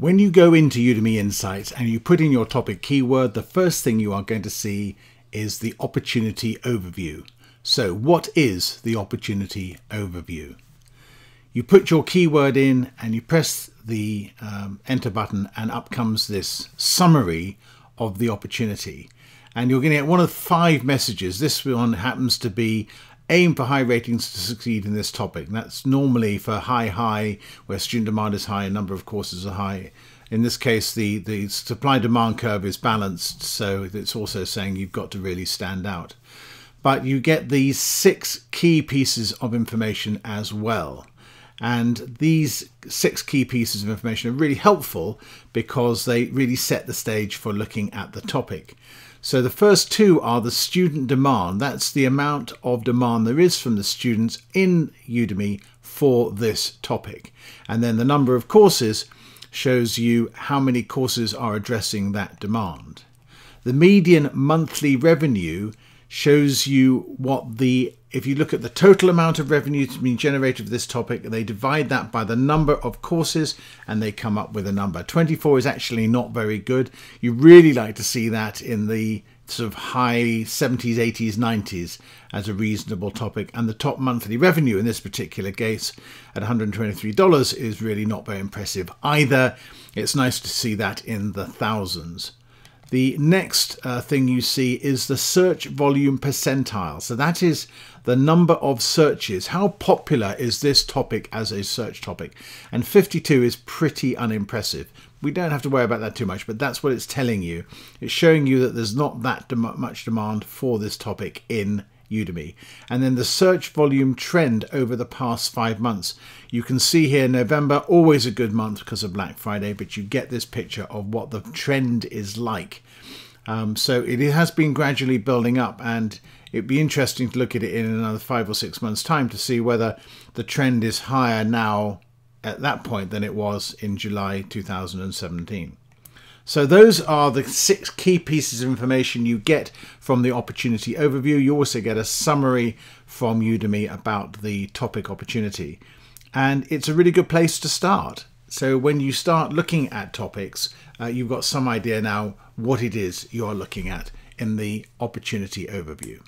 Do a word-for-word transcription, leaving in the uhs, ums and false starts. When you go into Udemy Insights and you put in your topic keyword, the first thing you are going to see is the opportunity overview. So what is the opportunity overview? You put your keyword in and you press the um, enter button, and up comes this summary of the opportunity. And you're going to get one of five messages. This one happens to be aim for high ratings to succeed in this topic. And that's normally for high, high, where student demand is high, number of courses are high. In this case, the, the supply-demand curve is balanced, so it's also saying you've got to really stand out. But you get these six key pieces of information as well. And these six key pieces of information are really helpful because they really set the stage for looking at the topic. So the first two are the student demand. That's the amount of demand there is from the students in Udemy for this topic. And then the number of courses shows you how many courses are addressing that demand. The median monthly revenue shows you what the, if you look at the total amount of revenue to be generated for this topic, they divide that by the number of courses and they come up with a number. twenty-four is actually not very good. You really like to see that in the sort of high seventies, eighties, nineties as a reasonable topic. And the top monthly revenue in this particular case at one hundred twenty-three dollars is really not very impressive either. It's nice to see that in the thousands. The next uh, thing you see is the search volume percentile. So that is the number of searches. How popular is this topic as a search topic? And fifty-two is pretty unimpressive. We don't have to worry about that too much, but that's what it's telling you. It's showing you that there's not that dem- much demand for this topic in Udemy. And then the search volume trend over the past five months. You can see here November, always a good month because of Black Friday, but you get this picture of what the trend is like. Um, so it has been gradually building up, and it'd be interesting to look at it in another five or six months' time to see whether the trend is higher now at that point than it was in July two thousand seventeen. So those are the six key pieces of information you get from the opportunity overview. You also get a summary from Udemy about the topic opportunity. And it's a really good place to start. So when you start looking at topics, uh, you've got some idea now what it is you're looking at in the opportunity overview.